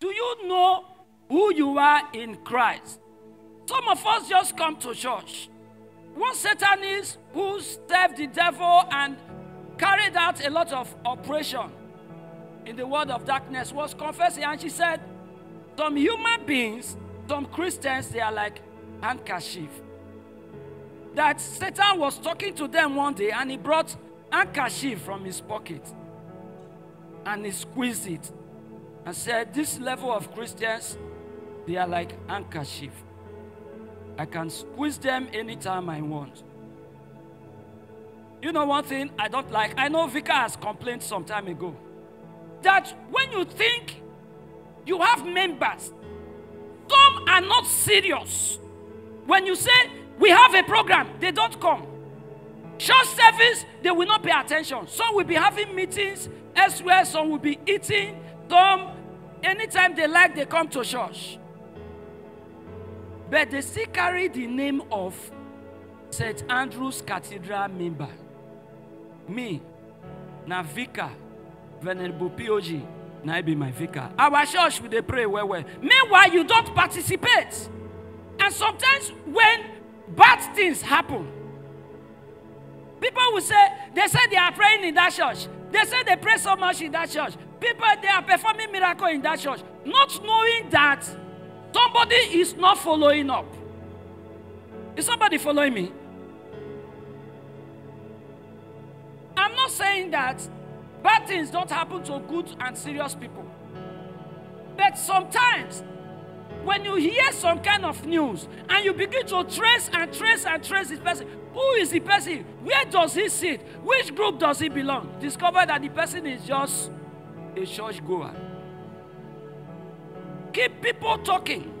Do you know who you are in Christ? Some of us just come to church. One Satanist who served the devil and carried out a lot of oppression in the world of darkness was confessing, and she said, some human beings, some Christians, they are like handkerchief. That Satan was talking to them one day, and he brought handkerchief from his pocket and he squeezed it and said, this level of Christians, they are like handkerchief. I can squeeze them anytime I want. You know one thing I don't like? I know Vika has complained some time ago that when you think you have members, some are not serious. When you say, we have a program, they don't come. Church service, they will not pay attention. Some will be having meetings elsewhere, some will be eating, some, anytime they like, they come to church. But they still carry the name of St. Andrew's Cathedral member. Me, na vicar, Venerable POG, na I be my vicar. Our church, we pray well. Meanwhile, you don't participate. And sometimes when bad things happen, people will say, they say they are praying in that church. They say they pray so much in that church. People, they are performing miracles in that church. Not knowing that somebody is not following up. Is somebody following me? I'm not saying that bad things don't happen to good and serious people. But sometimes, when you hear some kind of news and you begin to trace this person, who is the person? Where does he sit? Which group does he belong? Discover that the person is just a churchgoer. Keep people talking.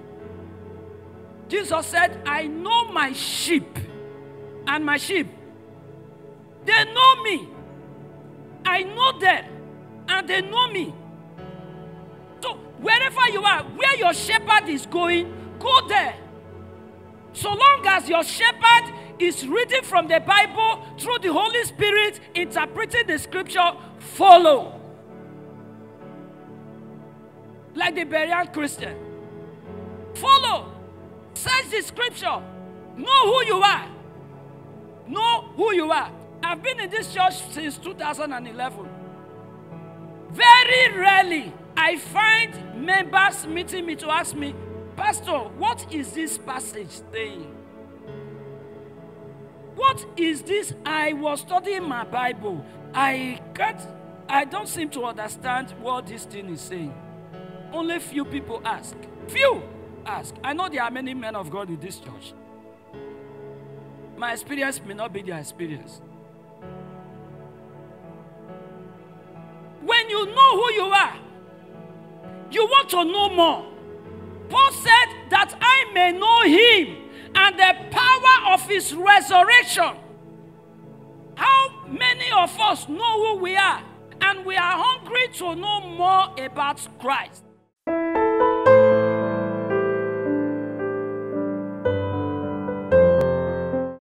Jesus said, I know my sheep, and my sheep, they know me. I know them, and they know me. So wherever you are, where your shepherd is going, go there. So long as your shepherd is reading from the Bible through the Holy Spirit, interpreting the scripture, follow. Like the Berean Christian. Follow. Search the scripture. Know who you are. Know who you are. I've been in this church since 2011. Very rarely I find members meeting me to ask me, Pastor, what is this passage saying? What is this? I was studying my Bible. I don't seem to understand what this thing is saying. Only few people ask. Few ask. I know there are many men of God in this church. My experience may not be their experience. When you know who you are, you want to know more. Paul said that I may know him and the power of his resurrection. How many of us know who we are, and we are hungry to know more about Christ?